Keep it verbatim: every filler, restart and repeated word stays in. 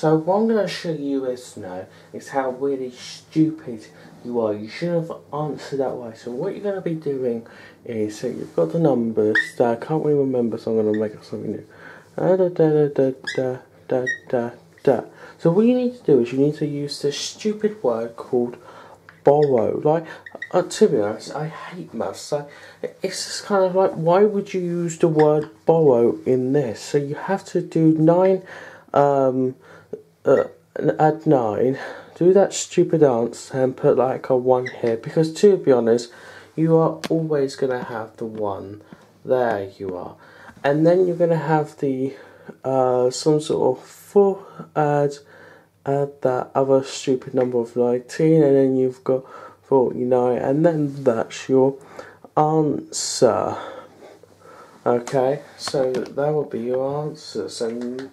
So what I'm going to show you is now is how really stupid you are. You should have answered that way. So what you're going to be doing is, so you've got the numbers that I can't really remember, so I'm going to make up something new. Da da da da da da da da. So what you need to do is you need to use this stupid word called borrow. Like, uh, to be honest, I hate maths. So it's just kind of like, why would you use the word borrow in this? So you have to do nine. Um, uh, add nine, do that stupid answer and put like a one here, because to be honest, you are always going to have the one there, you are, and then you're going to have the uh, some sort of four, add, add that other stupid number of nineteen, and then you've got forty-nine, and then that's your answer. Okay, so that will be your answer. So